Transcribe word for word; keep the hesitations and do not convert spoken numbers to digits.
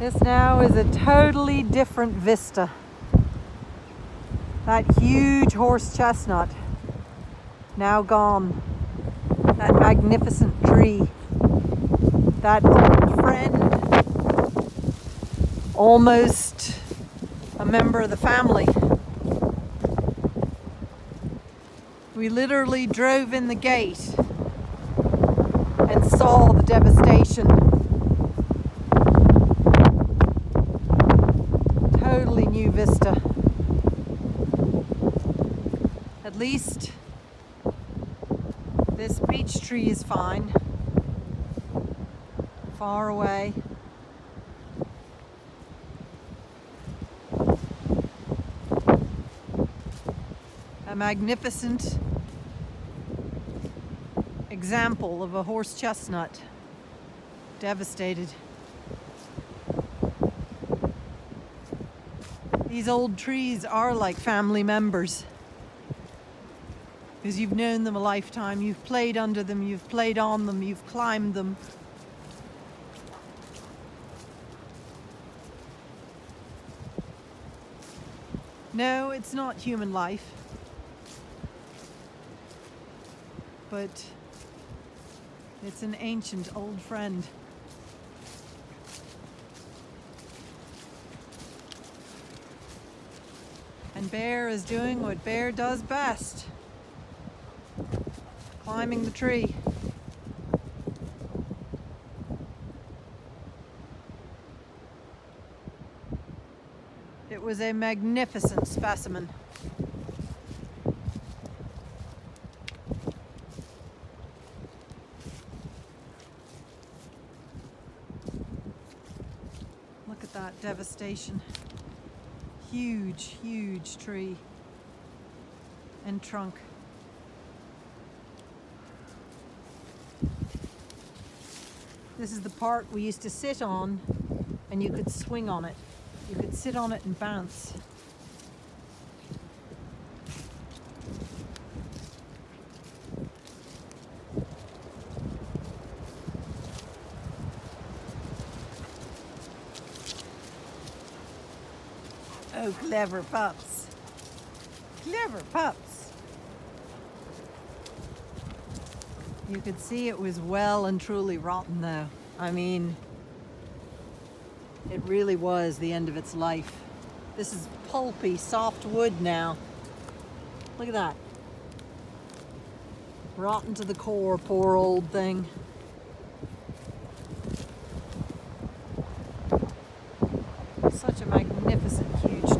This now is a totally different vista. That huge horse chestnut, now gone. That magnificent tree. That friend, almost a member of the family. We literally drove in the gate and saw the devastation. Totally new vista. At least this beech tree is fine. Far away. A magnificent example of a horse chestnut, devastated. These old trees are like family members, because you've known them a lifetime, you've played under them, you've played on them, you've climbed them. No, it's not human life, but it's an ancient old friend. And Bear is doing what Bear does best. Climbing the tree. It was a magnificent specimen. Look at that devastation. Huge, huge tree and trunk. This is the part we used to sit on, and you could swing on it. You could sit on it and bounce. Oh, clever pups. Clever pups. You could see it was well and truly rotten though. I mean, it really was the end of its life. This is pulpy, soft wood now. Look at that. Rotten to the core, poor old thing. Such a magnificent, huge tree.